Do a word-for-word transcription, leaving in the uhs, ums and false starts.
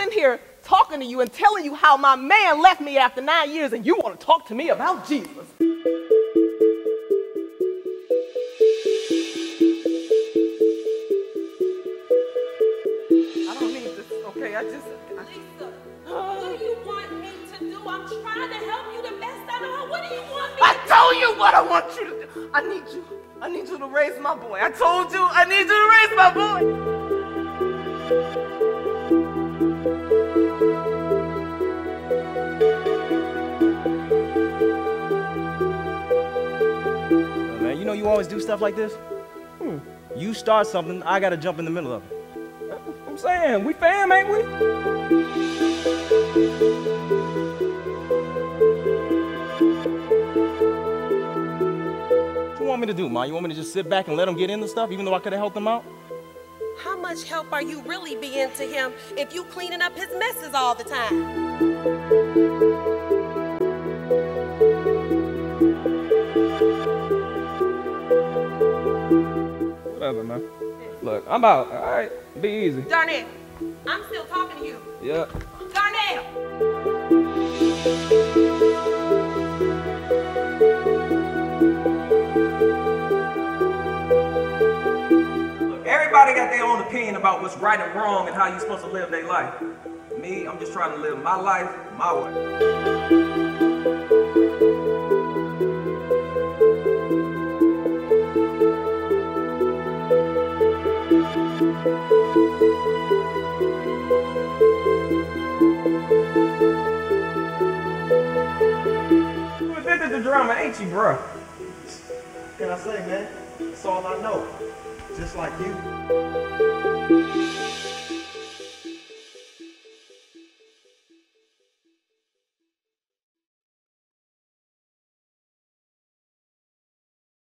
sitting here talking to you and telling you how my man left me after nine years, and you want to talk to me about Jesus. I don't need this, okay? I just... I... Lisa, what do you want me to do? I'm trying to help you the best I know. What do you want me to do? I told you what I want you to do. I need you. I need you to raise my boy. I told you I need you to raise my boy. You know you always do stuff like this? Hmm. You start something, I gotta jump in the middle of it. I'm saying, we fam, ain't we? What you want me to do, Ma? You want me to just sit back and let him get into stuff, even though I could have helped him out? How much help are you really being to him if you cleaning up his messes all the time? Whatever, man. Look, I'm out, all right? Be easy. Darnell, I'm still talking to you. Yeah. Darnell! Look, everybody got their own opinion about what's right and wrong and how you're supposed to live their life. Me, I'm just trying to live my life my way. You addicted to drama, ain't you, bruh? What can I say, man? That's all I know. Just like you.